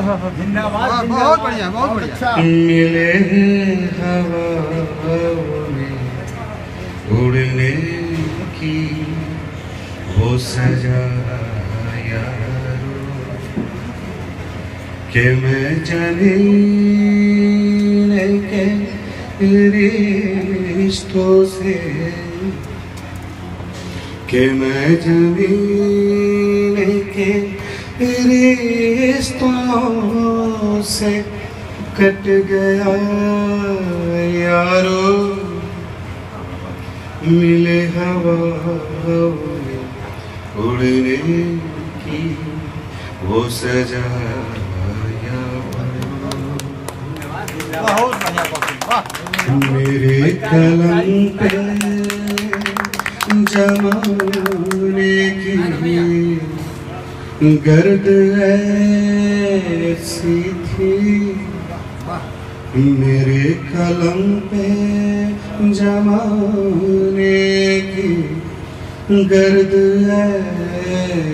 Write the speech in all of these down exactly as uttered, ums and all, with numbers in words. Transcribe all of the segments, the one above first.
जिंदाबाद, बहुत बढ़िया, बहुत बढ़िया। मिले हवा में उड़ने की वो सजा यारों के मैं जाने के रिश्तों से के मैं जाने के रिश्तों से कट गया यारो। मिले हवा में उड़ने की वो सजा यारो। मेरे कलम पे जमाने की गर्द ऐसी थी, मेरे कलम पे जमाने की गर्द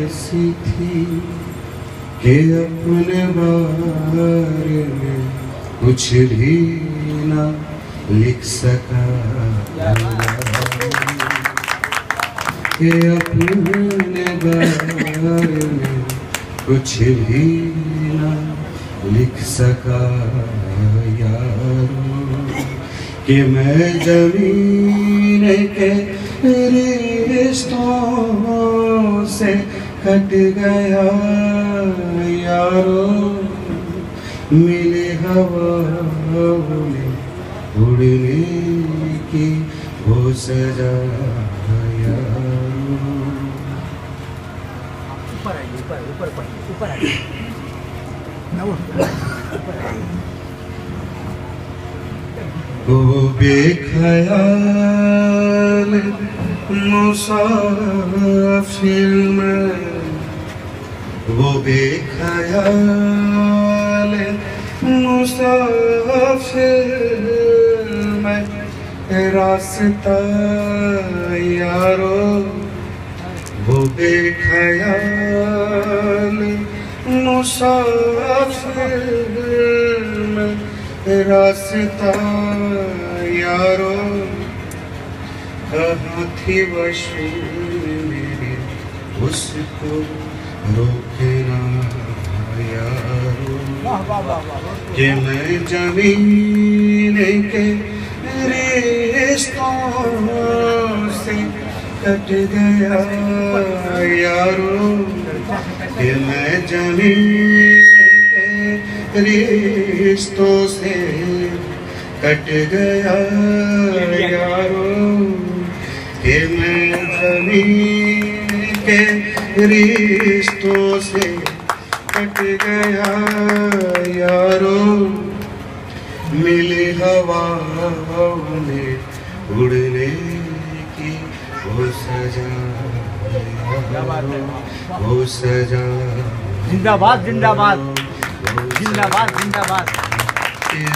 ऐसी थी कि अपने बारे में कुछ भी ना लिख सका, कि अपने बारे में कुछ भी ना लिख सका यारों, कि मैं जमीन के रिश्तों से कट गया यारों। मिले हवा में उड़ने की वो सजा ऊपर ऊपर ऊपर वो बेख्याल मुसाफिर में, वो बेख्याल मुसाफिर में रास्ता यारों। वो बेख्याल मुसाफिर में रास्ता यारों, कहाँ थी वशी मेरे उसको रोकना यारों, कि मैं जमीन के रिश्तों से कट गया यारों, कि मैं जमीन के रिश्तों से कट गया यारों, कि मैं जमीन के रिश्तों से कट गया यारों। मिली हवा में उड़ने की वो सजा यारों, वो सजा। जिंदाबाद, जिंदाबाद, जिंदाबाद, जिंदाबाद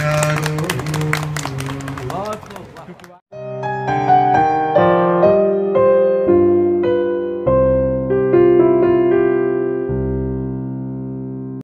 यारों।